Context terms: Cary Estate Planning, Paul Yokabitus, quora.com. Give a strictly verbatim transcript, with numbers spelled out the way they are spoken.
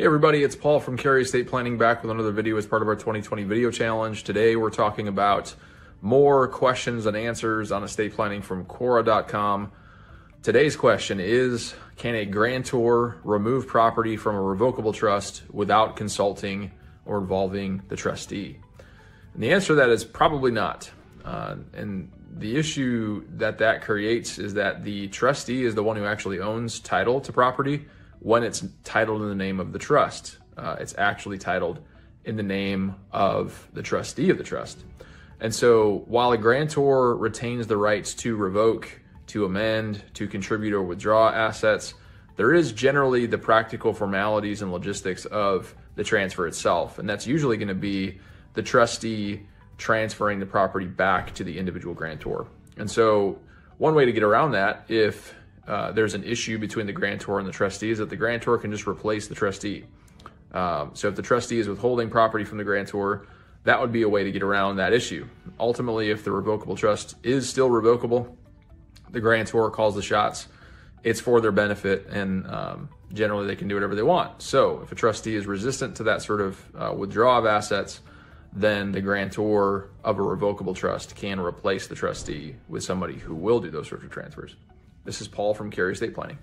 Hey everybody, it's Paul from Cary Estate Planning back with another video as part of our twenty twenty video challenge. Today we're talking about more questions and answers on estate planning from quora dot com. Today's question is, can a grantor remove property from a revocable trust without consulting or involving the trustee? And the answer to that is probably not. Uh, and the issue that that creates is that the trustee is the one who actually owns title to property when it's titled in the name of the trust. Uh, it's actually titled in the name of the trustee of the trust. And so while a grantor retains the rights to revoke, to amend, to contribute or withdraw assets, there is generally the practical formalities and logistics of the transfer itself. And that's usually going to be the trustee transferring the property back to the individual grantor. And so one way to get around that, if Uh, there's an issue between the grantor and the trustee, is that the grantor can just replace the trustee. Um, so if the trustee is withholding property from the grantor, that would be a way to get around that issue. Ultimately, if the revocable trust is still revocable, the grantor calls the shots. It's for their benefit, and um, generally they can do whatever they want. So if a trustee is resistant to that sort of uh, withdrawal of assets, then the grantor of a revocable trust can replace the trustee with somebody who will do those sorts of transfers. This is Paul from Cary Estate Planning.